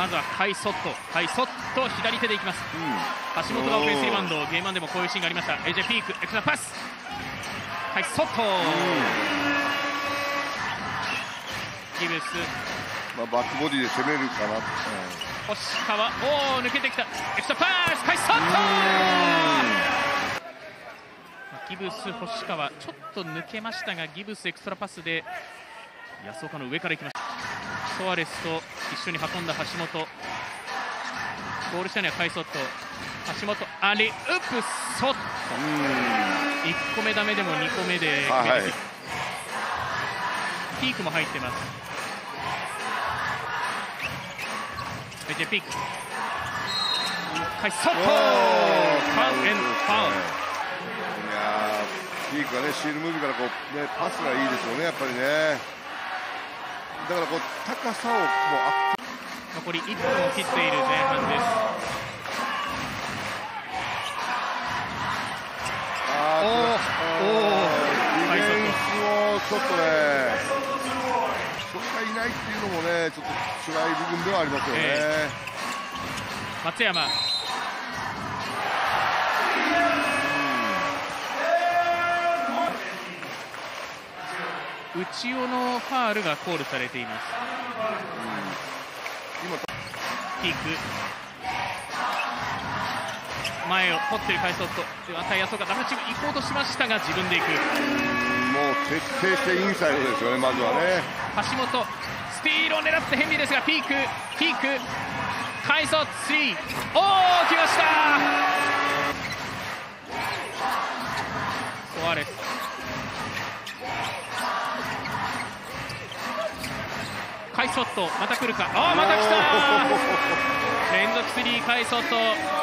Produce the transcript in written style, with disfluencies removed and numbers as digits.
まずはカイ・ソット、左手でいきます、橋本がオフェンスリバウンド、ゲーム1でもこういうシーンがありました、エジェピーク、エクナパス、カイ・ソット、ギブス、バックボディで攻めるかな、星川、おー、抜けてきた、エクナパス、カイ・ソット。ギブス、星川、ちょっと抜けましたが、ギブスエクストラパスで安岡の上から行きました。ソアレスと一緒に運んだ橋本、ゴール下にはカイ・ソット、橋本、アリウップ、ソット、1個目ダメでも2個目で、ピークも入ってます。ベジェピーク、カイ・ソット、ファウル&ファウル。ピークがね、シールムービーからこう、ね、パスがいいですよね、やっぱりね。だからこう高さをもうアップ、残り1分を切っている前半です。ディフェンスもちょっとね、それがいないっていうのもね、ちょっと辛い部分ではありますよね。松山、内尾のファールがコールされています。キーク前を掘っているカイ・ソット、また安岡ダブルチーム行こうとしましたが自分で行く、もう徹底してインサイドですよね、まずはね。橋本スピードを狙ってヘンリーですが、ピーク、カイ・ソット3、おお来ました。ソアレス、カイ・ソット、また来るか、また来た、連続スリー、カイ・ソット。